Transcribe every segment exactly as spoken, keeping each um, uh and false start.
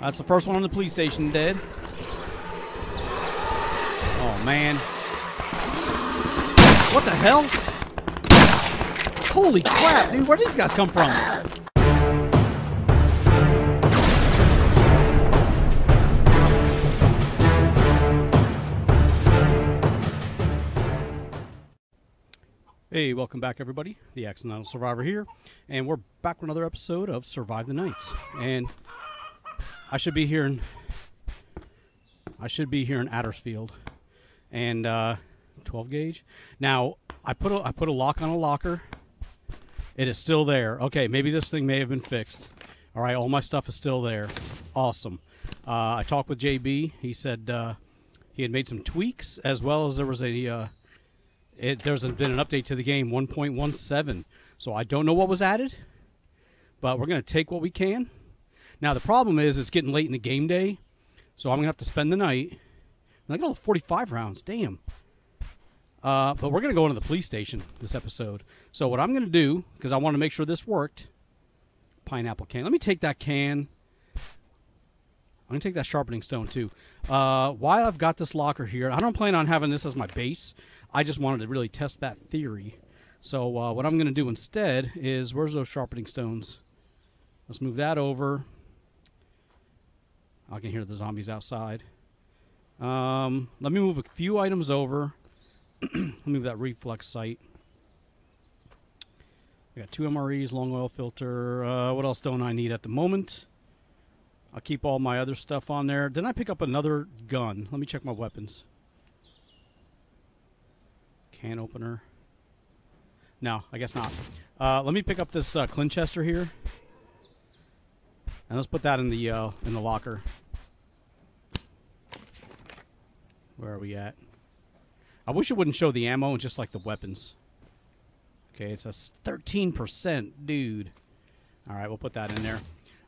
That's the first one on the police station dead. Oh, man. What the hell? Holy crap, dude. Where did these guys come from? Hey, welcome back, everybody. The Accidental Survivor here, and we're back with another episode of Survive the Nights. And I should be here in I should be here in Aldersfield, and uh, twelve gauge. Now I put a, I put a lock on a locker. It is still there. Okay, maybe this thing may have been fixed. All right, all my stuff is still there. Awesome. Uh, I talked with J B. He said uh, he had made some tweaks, as well as there was a. Uh, It, there's been an update to the game, one point one seven. So I don't know what was added, but we're going to take what we can. Now, the problem is it's getting late in the game day, so I'm going to have to spend the night. And I got all forty-five rounds. Damn. Uh, but we're going to go into the police station this episode. So what I'm going to do, because I want to make sure this worked, pineapple can. Let me take that can. I'm going to take that sharpening stone, too. Uh, while I've got this locker here, I don't plan on having this as my base. I just wanted to really test that theory. So uh, what I'm going to do instead is, where's those sharpening stones? Let's move that over. I can hear the zombies outside. Um, let me move a few items over. Move that reflex sight. I got two M R Es, long oil filter. Uh, what else don't I need at the moment? I'll keep all my other stuff on there. Then I pick up another gun. Let me check my weapons. Can opener. No, I guess not. Uh, let me pick up this uh, Clinchester here, and let's put that in the uh, in the locker. Where are we at? I wish it wouldn't show the ammo and just like the weapons. Okay, it says thirteen percent, dude. All right, we'll put that in there.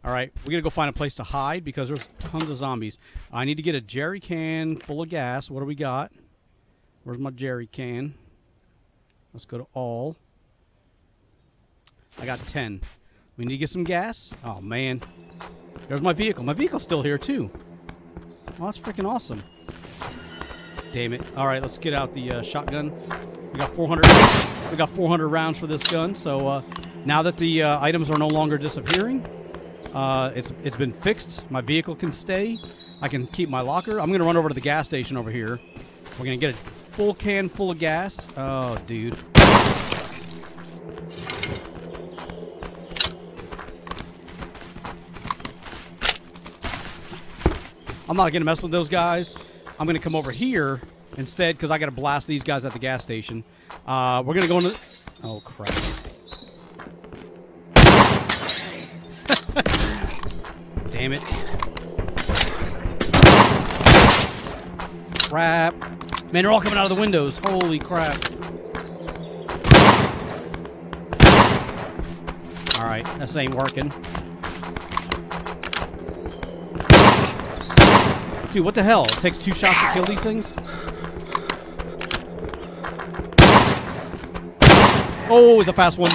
All right, we're gonna go find a place to hide because there's tons of zombies. I need to get a jerry can full of gas. What do we got? Where's my jerry can? Let's go to all. I got ten. We need to get some gas. Oh, man. There's my vehicle. My vehicle's still here, too. Well, that's freaking awesome. Damn it. All right, let's get out the uh, shotgun. We got four hundred. We got four hundred rounds for this gun. So uh, now that the uh, items are no longer disappearing, uh, it's it's been fixed. My vehicle can stay. I can keep my locker. I'm gonna run over to the gas station over here. We're gonna get a full can full of gas. Oh, dude. I'm not gonna mess with those guys. I'm gonna come over here instead because I gotta blast these guys at the gas station. Uh, we're gonna go into. Oh crap! Damn it! Crap! Man, they're all coming out of the windows. Holy crap. All right, this ain't working. Dude, what the hell? It takes two shots to kill these things? Oh, it's a fast one.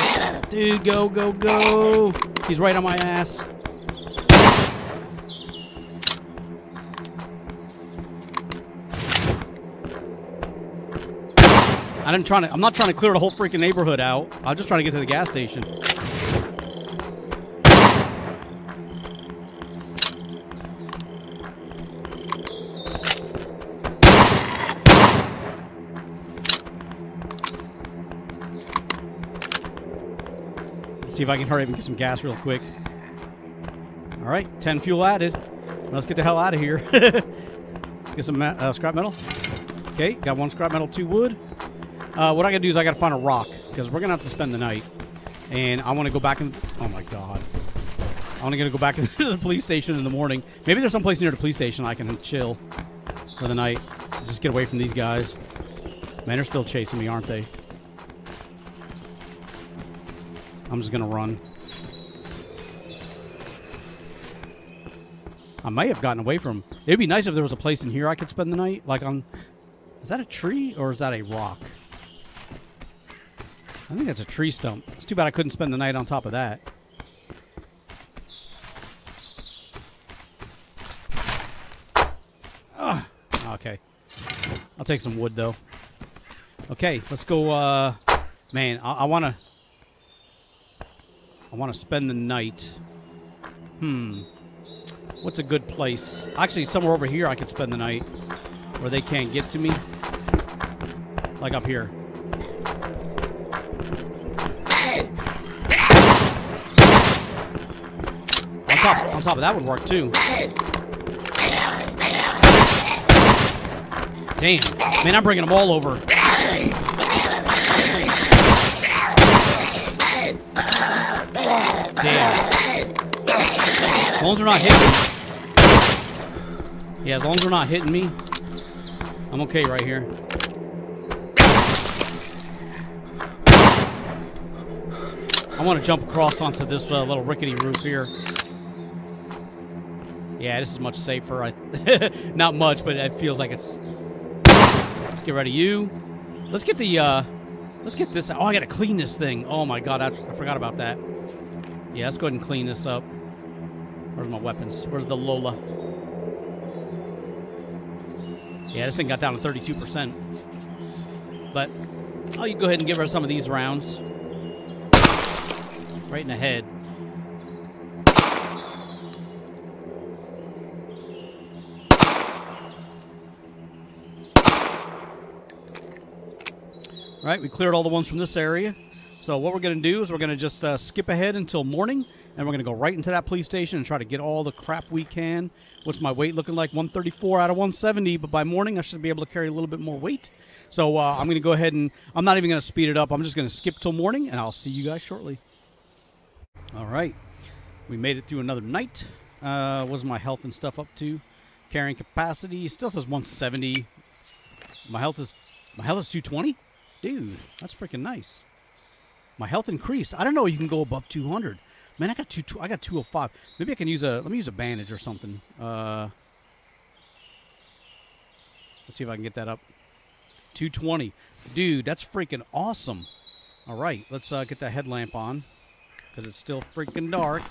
Dude, go, go, go. He's right on my ass. I'm trying to. I'm not trying to clear the whole freaking neighborhood out. I'm just trying to get to the gas station. Let's see if I can hurry up and get some gas real quick. All right, ten fuel added. Let's get the hell out of here. Let's get some uh, scrap metal. Okay, got one scrap metal, two wood. Uh, what I gotta do is I gotta find a rock because we're gonna have to spend the night, and I want to go back and oh my god, I'm gonna go back into the police station in the morning. Maybe there's someplace near the police station I can chill for the night. Just get away from these guys. Man, they're still chasing me, aren't they? I'm just gonna run. I may have gotten away from. It'd be nice if there was a place in here I could spend the night. Like on, is that a tree or is that a rock? I think that's a tree stump. It's too bad I couldn't spend the night on top of that. Okay. I'll take some wood, though. Okay, let's go. Uh, man, I, I want to... I want to spend the night. Hmm. What's a good place? Actually, somewhere over here I could spend the night where they can't get to me. Like up here. On top, on top of that would work, too. Damn. Man, I'm bringing them all over. Damn. As long as they're not hitting me. Yeah, as long as they're not hitting me, I'm okay right here. I want to jump across onto this uh, little rickety roof here. Yeah, this is much safer. I not much, but it feels like it's... Let's get rid of you. Let's get the... Uh, let's get this... Oh, I got to clean this thing. Oh, my God. I, I forgot about that. Yeah, let's go ahead and clean this up. Where's my weapons? Where's the Lola? Yeah, this thing got down to thirty-two percent. But, oh, you go ahead and give her some of these rounds. Right in the head. All right, we cleared all the ones from this area. So what we're going to do is we're going to just uh, skip ahead until morning, and we're going to go right into that police station and try to get all the crap we can. What's my weight looking like? one thirty-four out of one seventy, but by morning I should be able to carry a little bit more weight. So uh, I'm going to go ahead and I'm not even going to speed it up. I'm just going to skip till morning, and I'll see you guys shortly. All right. We made it through another night. Uh, what's my health and stuff up to? Carrying capacity. Still says one seventy. My health is, my health is two twenty? Dude, that's freaking nice. My health increased. I don't know. You can go above two hundred. Man, I got two. I got two oh five. Maybe I can use a. Let me use a bandage or something. Uh, let's see if I can get that up. two twenty. Dude, that's freaking awesome. All right, let's uh, get that headlamp on because it's still freaking dark,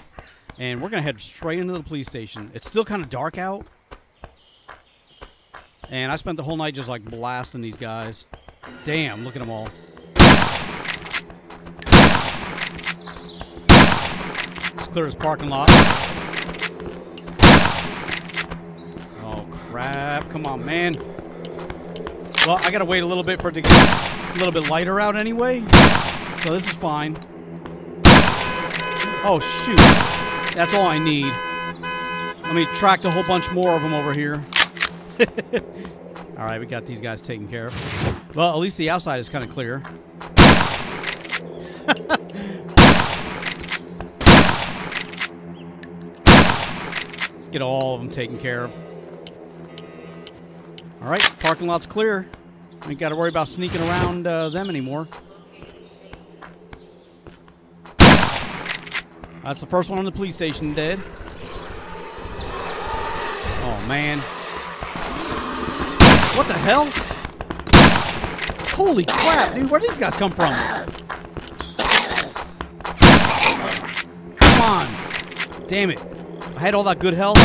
and we're gonna head straight into the police station. It's still kind of dark out, and I spent the whole night just like blasting these guys. Damn, look at them all. Clear his parking lot. Oh, crap. Come on, man. Well, I got to wait a little bit for it to get a little bit lighter out anyway. So this is fine. Oh, shoot. That's all I need. Let me attract a whole bunch more of them over here. All right, we got these guys taken care of. Well, at least the outside is kind of clear. Get all of them taken care of. All right, parking lot's clear. Ain't got to worry about sneaking around uh, them anymore. That's the first one on the police station dead. Oh man! What the hell? Holy crap, dude! Where did these guys come from? Come on! Damn it! I had all that good health.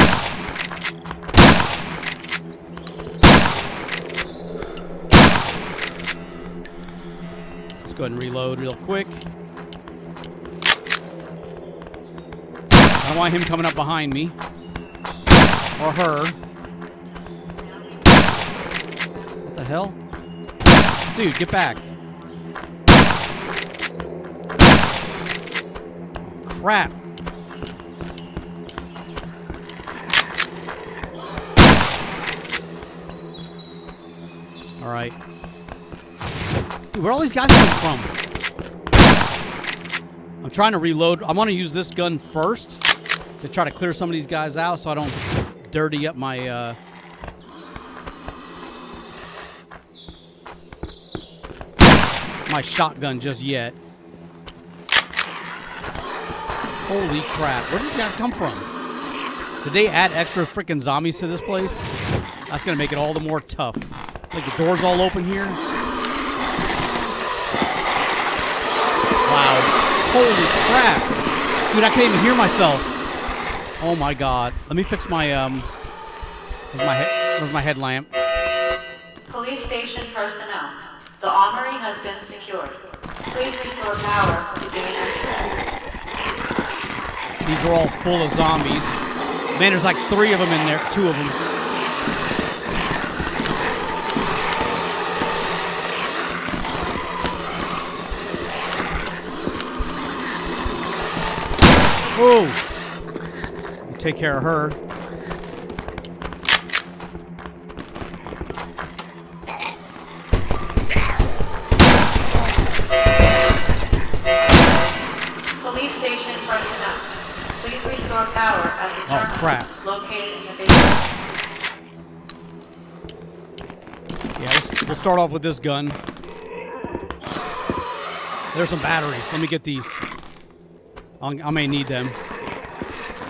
Let's go ahead and reload real quick. I don't want him coming up behind me. Or her. What the hell? Dude, get back. Crap. All right. Dude, where all these guys come from? I'm trying to reload. I want to use this gun first to try to clear some of these guys out so I don't dirty up my... Uh... my shotgun just yet. Holy crap. Where did these guys come from? Did they add extra freaking zombies to this place? That's going to make it all the more tough. Like the door's all open here. Wow. Holy crap. Dude, I can't even hear myself. Oh, my God. Let me fix my, um... Where's my, he- where's my headlamp? Police station personnel, the armory has been secured. Please restore power to gain entry. These are all full of zombies. Man, there's like three of them in there, two of them. Whoa! Take care of her. Oh, crap. Located in the basement. Yeah, let's, we'll start off with this gun. There's some batteries. Let me get these. I'll, I may need them.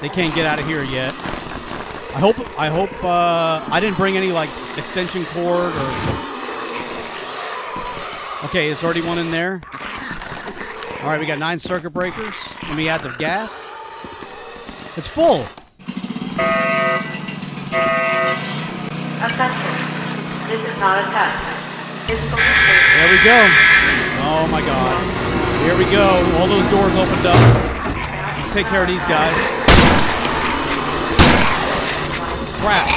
They can't get out of here yet. I hope, I hope, uh, I didn't bring any, like, extension cord or... Okay, it's already one in there. All right, we got nine circuit breakers. Let me add the gas. It's full. Attention. This is not a test. It's police station. There we go. Oh my God. Here we go. All those doors opened up. Let's take care of these guys. Crap.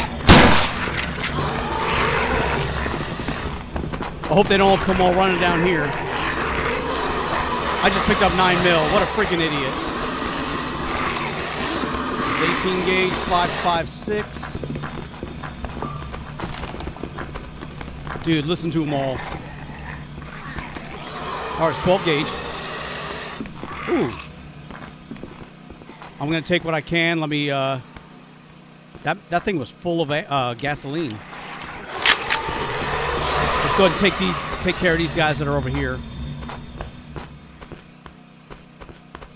I hope they don't all come all running down here. I just picked up nine mil. What a freaking idiot. eighteen gauge, five five six. Dude, listen to them all. Oh, it's twelve gauge. Ooh. I'm gonna take what I can. Let me. Uh, that that thing was full of uh, gasoline. Let's go ahead and take the take care of these guys that are over here.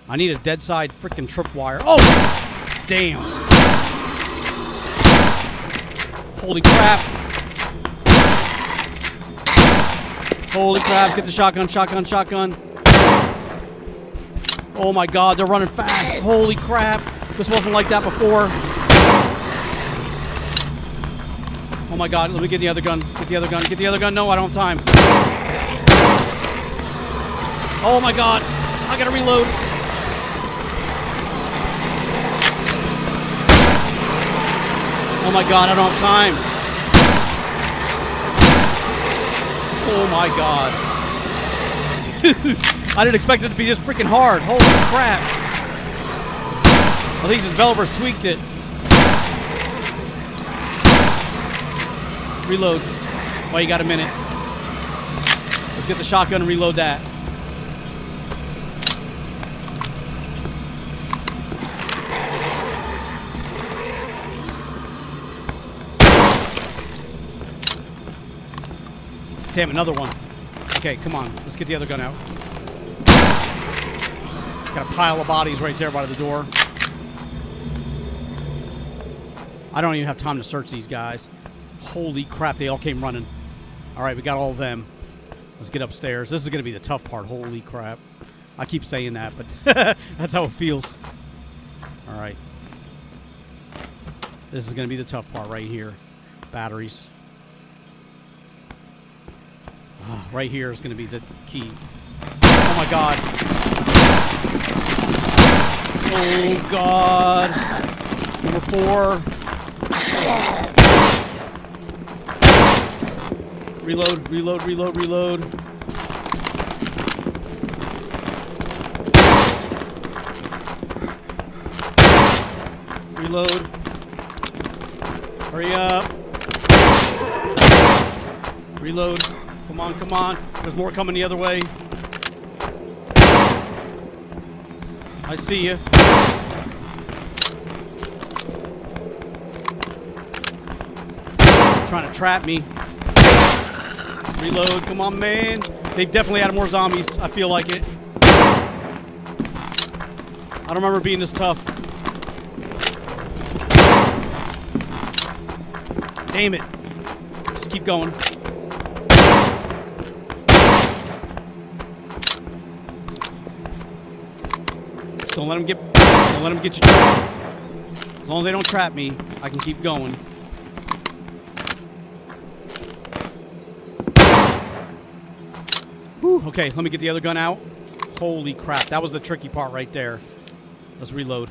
I need a dead side freaking tripwire. Oh. Damn. Holy crap. Holy crap. Get the shotgun, shotgun, shotgun. Oh my God, they're running fast. Holy crap. This wasn't like that before. Oh my God, let me get the other gun. Get the other gun. Get the other gun. No, I don't have time. Oh my God. I gotta reload. Oh my God, I don't have time. Oh my God. I didn't expect it to be this freaking hard. Holy crap. I think the developers tweaked it. Reload. Well, you got a minute. Let's get the shotgun and reload that. Damn, another one. Okay, come on. Let's get the other gun out. Got a pile of bodies right there by the door. I don't even have time to search these guys. Holy crap, they all came running. All right, we got all of them. Let's get upstairs. This is going to be the tough part. Holy crap. I keep saying that, but that's how it feels. All right. This is going to be the tough part right here. Batteries. Right here is going to be the key. Oh my God. Oh God. Number four. Reload, reload, reload, reload. Reload. Hurry up. Reload. Come on, come on. There's more coming the other way. I see you. Trying to trap me. Reload. Come on, man. They've definitely added more zombies. I feel like it. I don't remember being this tough. Damn it. Just keep going. Don't let them get. Don't let them get you. As long as they don't trap me, I can keep going. Okay, let me get the other gun out. Holy crap, that was the tricky part right there. Let's reload.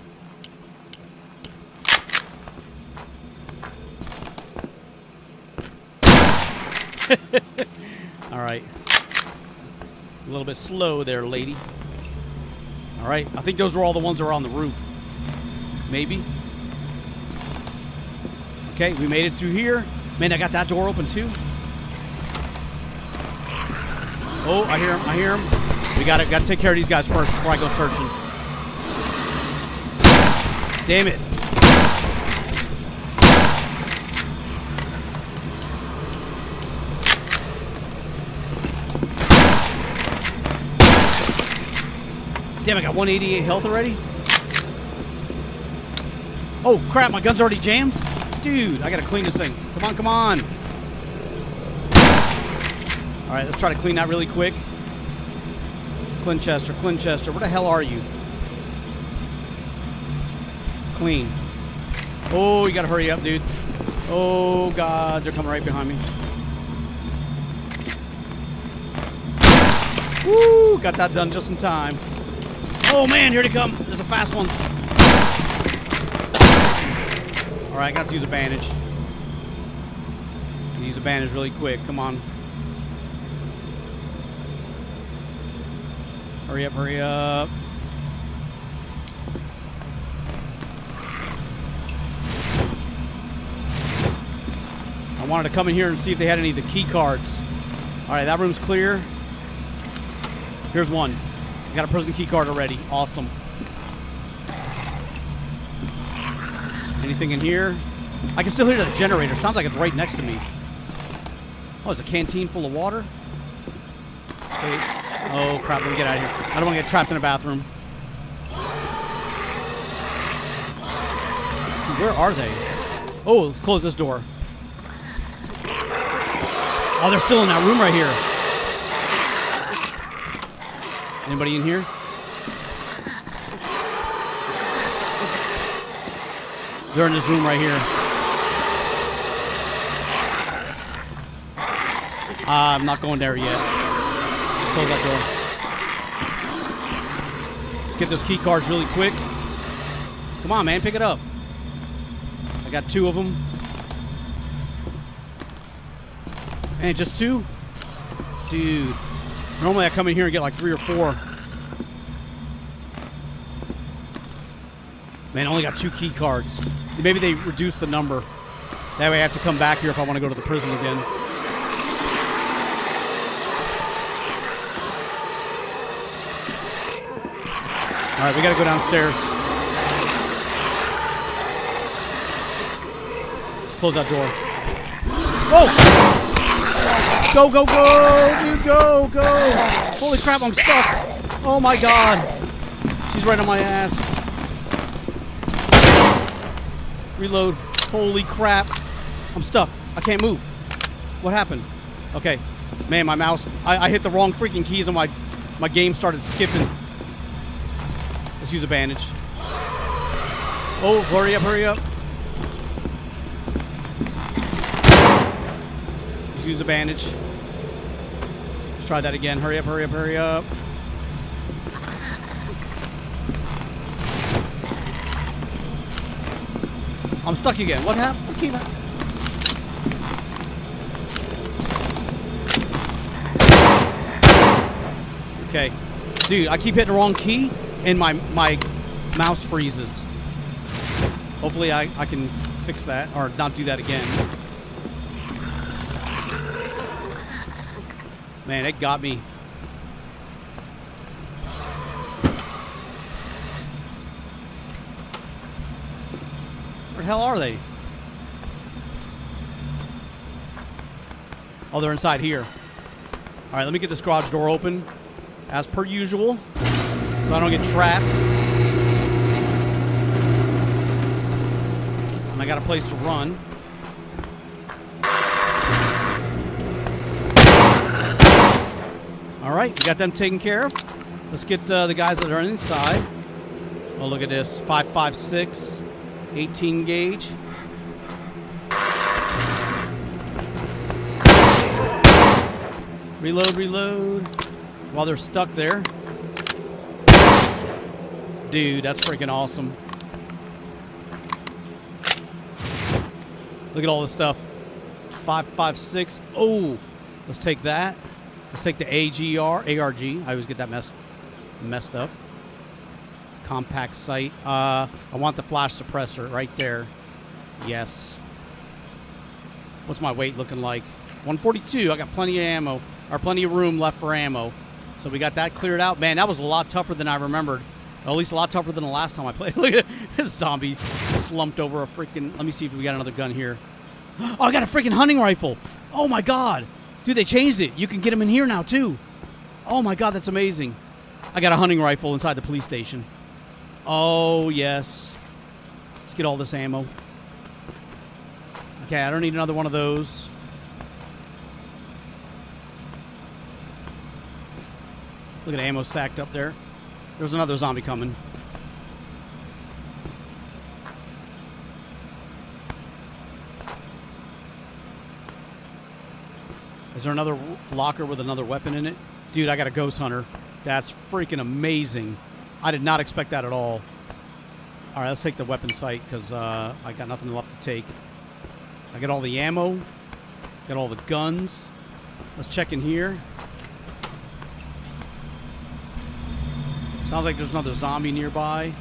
Alright. A little bit slow there, lady. Alright, I think those were all the ones that were on the roof. Maybe. Okay, we made it through here. Man, I got that door open too. Oh, I hear him, I hear him. We gotta, gotta take care of these guys first before I go searching. Damn it. Damn, I got one eighty-eight health already. Oh, crap, my gun's already jammed? Dude, I gotta clean this thing. Come on, come on. All right, let's try to clean that really quick. Clinchester, Clinchester, where the hell are you? Clean. Oh, you gotta hurry up, dude. Oh, God, they're coming right behind me. Woo, got that done just in time. Oh, man, here they come. There's a fast one. All right, I got to use a bandage. Use a bandage really quick. Come on. Hurry up, hurry up. I wanted to come in here and see if they had any of the key cards. All right, that room's clear. Here's one. I got a prison key card already. Awesome. Anything in here? I can still hear the generator. Sounds like it's right next to me. Oh, there's a canteen full of water. Okay. Oh, crap. Let me get out of here. I don't want to get trapped in a bathroom. Where are they? Oh, close this door. Oh, they're still in that room right here. Anybody in here? They're in this room right here. Uh, I'm not going there yet. Let's close that door. Let's get those key cards really quick. Come on, man, pick it up. I got two of them. And just two? Dude. Normally I come in here and get like three or four. Man, I only got two key cards. Maybe they reduced the number. That way I have to come back here if I want to go to the prison again. All right, we got to go downstairs. Let's close that door. Whoa! Go, go, go! Dude, go, go! Holy crap, I'm stuck! Oh, my God. She's right on my ass. Reload. Holy crap. I'm stuck. I can't move. What happened? Okay. Man, my mouse. I, I hit the wrong freaking keys and my, my game started skipping. Let's use a bandage. Oh, hurry up, hurry up. Let's use a bandage. Let's try that again. Hurry up, hurry up, hurry up. I'm stuck again. What happened? What came out? Okay. Dude, I keep hitting the wrong key, and my, my mouse freezes. Hopefully I, I can fix that, or not do that again. Man, it got me. Where the hell are they? Oh, they're inside here. All right, let me get this garage door open, as per usual, so I don't get trapped. And I got a place to run. All right, we got them taken care of. Let's get uh, the guys that are inside. Oh, look at this, five five six. eighteen gauge. Reload, reload. while they're stuck there. Dude, that's freaking awesome. Look at all this stuff. five five six. Oh, let's take that. Let's take the A G R, A R G. I always get that messed messed up. Compact sight. Uh, I want the flash suppressor right there. Yes. What's my weight looking like? one forty-two. I got plenty of ammo, or plenty of room left for ammo. So we got that cleared out. Man, that was a lot tougher than I remembered. At least a lot tougher than the last time I played. Look at this zombie slumped over a freaking... Let me see if we got another gun here. Oh, I got a freaking hunting rifle. Oh, my God. Dude, they changed it. You can get them in here now, too. Oh, my God, that's amazing. I got a hunting rifle inside the police station. Oh, yes. Let's get all this ammo. Okay, I don't need another one of those. Look at the ammo stacked up there. There's another zombie coming. Is there another locker with another weapon in it? Dude, I got a ghost hunter. That's freaking amazing. I did not expect that at all. All right, let's take the weapon sight because uh, I got nothing left to take. I got all the ammo. Got all the guns. Let's check in here. Sounds like there's another zombie nearby.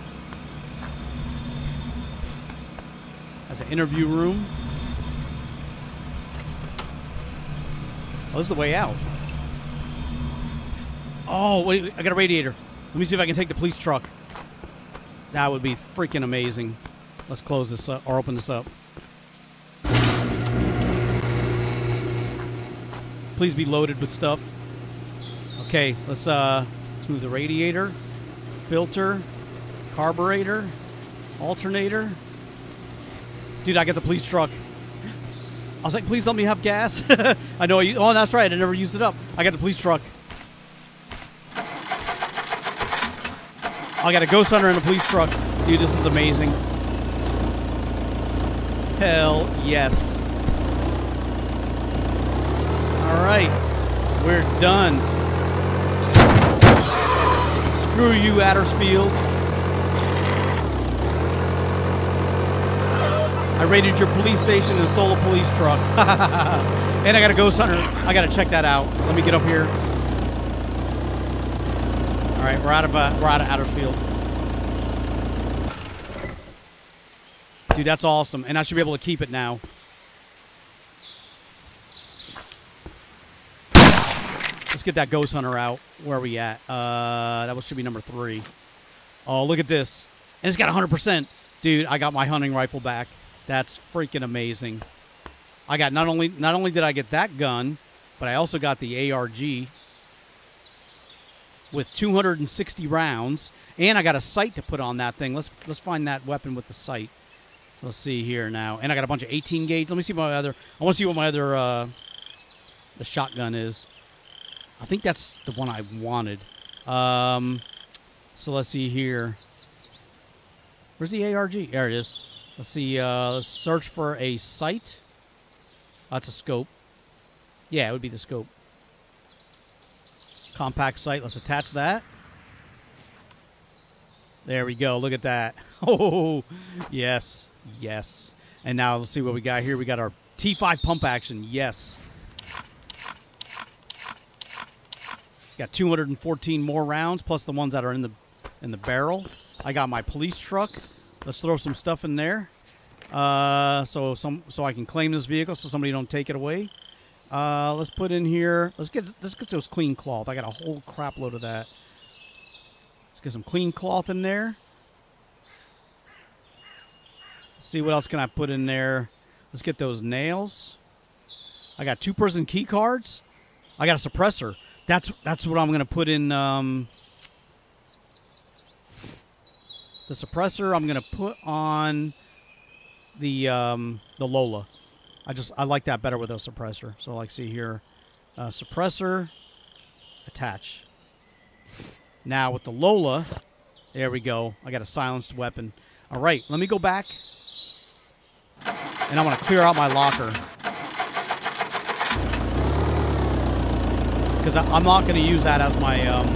That's an interview room. Oh, this is the way out. Oh, wait, I got a radiator. Let me see if I can take the police truck. That would be freaking amazing. Let's close this up, or open this up. Please be loaded with stuff. Okay, let's, uh, let's move the radiator, filter, carburetor, alternator. Dude, I got the police truck. I was like, please let me have gas. I know. I, oh, that's right. I never used it up. I got the police truck. I got a ghost hunter and a police truck. Dude, this is amazing. Hell yes. All right. We're done. Screw you, Aldersfield. I raided your police station and stole a police truck. And I got a ghost hunter. I got to check that out. Let me get up here. All right, we're out of uh, we're out of Aldersfield. Dude, that's awesome, and I should be able to keep it now. Let's get that ghost hunter out. Where are we at? Uh, that was, should be number three. Oh, look at this, and it's got one hundred percent. Dude, I got my hunting rifle back. That's freaking amazing. I got not only not only did I get that gun, but I also got the A R G with two hundred sixty rounds, and I got a sight to put on that thing. Let's let's find that weapon with the sight. So let's see here now. And I got a bunch of eighteen gauge. Let me see my other. I want to see what my other uh, the shotgun is. I think that's the one I wanted. Um, so let's see here. Where's the A R G? There it is. Let's see. Uh, let's search for a sight. Oh, that's a scope. Yeah, it would be the scope. Compact sight. Let's attach that. There we go. Look at that. Oh, yes. Yes. And now let's see what we got here. We got our T five pump action. Yes. Got two hundred fourteen more rounds plus the ones that are in the in the barrel. I got my police truck. Let's throw some stuff in there. Uh, so some so I can claim this vehicle so somebody don't take it away. Uh, let's put in here. Let's get let's get those clean cloth. I got a whole crap load of that. Let's get some clean cloth in there. Let's see what else can I put in there. Let's get those nails. I got two prison key cards. I got a suppressor. That's that's what I'm gonna put in. Um, the suppressor I'm gonna put on the um, the Lola. I just, I like that better with a suppressor. So like, see here, uh, suppressor, attach. Now with the Lola, there we go. I got a silenced weapon. All right, let me go back and I want to clear out my locker. because I'm not going to use that as my um,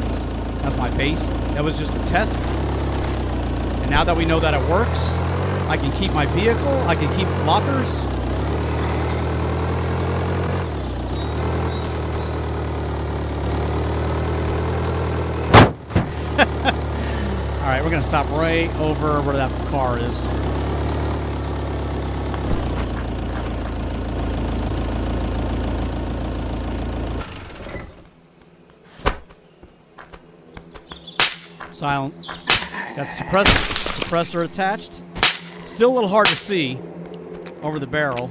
as my base. That was just a test. And now that we know that it works, I can keep my vehicle. I can keep lockers. All right, we're going to stop right over where that car is. Silent. Got suppress suppressor attached. Still a little hard to see over the barrel.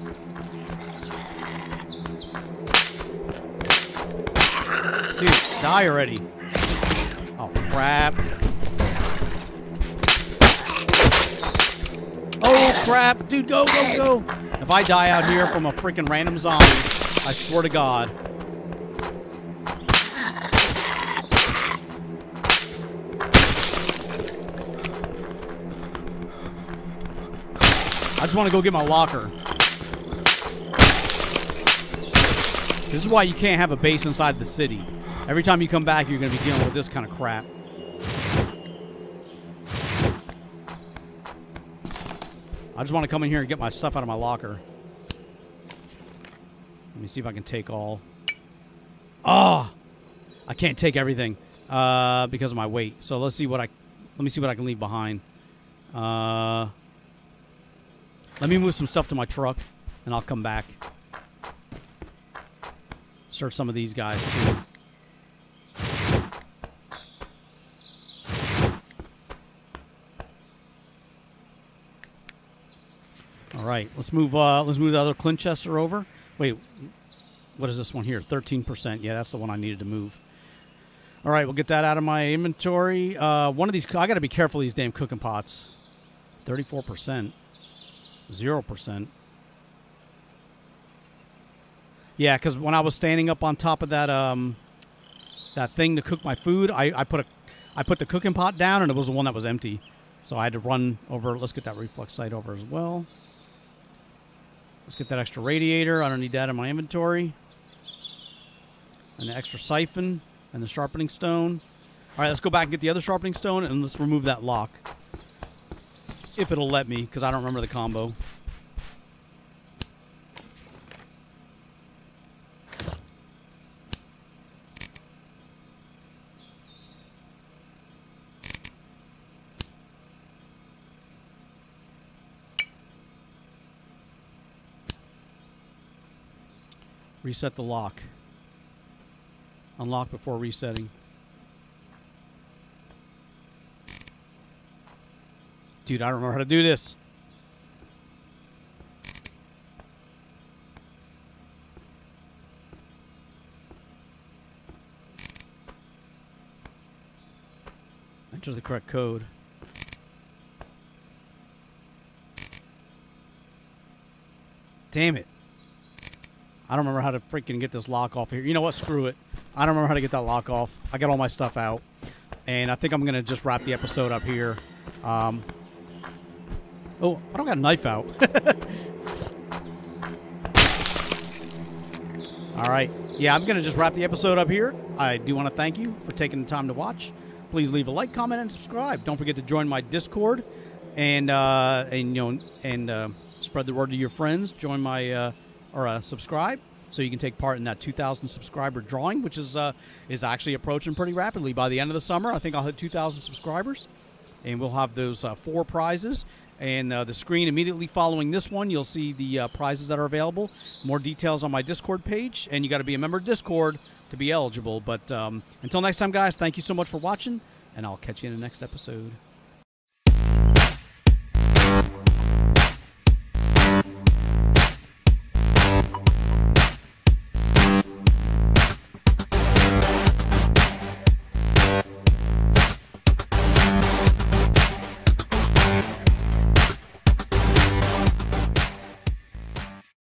Dude, die already. Oh, crap. Oh, crap. Dude, go, go, go. If I die out here from a freaking random zombie, I swear to God. I just want to go get my locker. This is why you can't have a base inside the city. Every time you come back, you're going to be dealing with this kind of crap. I just want to come in here and get my stuff out of my locker. Let me see if I can take all. Ah! Oh, I can't take everything uh, because of my weight. So let's see what I. Let me see what I can leave behind. Uh. Let me move some stuff to my truck, and I'll come back. Search some of these guys, too. All right, let's move, uh, let's move the other Clinchester over. Wait, what is this one here? thirteen percent. Yeah, that's the one I needed to move. All right, we'll get that out of my inventory. Uh, one of these, I got to be careful of these damn cooking pots. thirty-four percent. zero percent. Yeah, because when I was standing up on top of that um, that thing to cook my food, I, I put a, I put the cooking pot down, and it was the one that was empty. So I had to run over. Let's get that reflex sight over as well. Let's get that extra radiator. I don't need that in my inventory. And the extra siphon and the sharpening stone. All right, let's go back and get the other sharpening stone, and let's remove that lock. If it'll let me, because I don't remember the combo. Reset the lock. Unlock before resetting. Dude, I don't remember how to do this. Enter the correct code. Damn it. I don't remember how to freaking get this lock off here. You know what? Screw it. I don't remember how to get that lock off. I got all my stuff out. And I think I'm going to just wrap the episode up here. Um... Oh, I don't got a knife out. All right. Yeah, I'm going to just wrap the episode up here. I do want to thank you for taking the time to watch. Please leave a like, comment, and subscribe. Don't forget to join my Discord and uh, and you know and uh, spread the word to your friends. Join my uh, or uh, subscribe so you can take part in that two thousand subscriber drawing, which is uh, is actually approaching pretty rapidly. By the end of the summer, I think I'll hit two thousand subscribers, and we'll have those uh, four prizes. And uh, the screen immediately following this one, you'll see the uh, prizes that are available. More details on my Discord page. And you got to be a member of Discord to be eligible. But um, until next time, guys, thank you so much for watching. And I'll catch you in the next episode.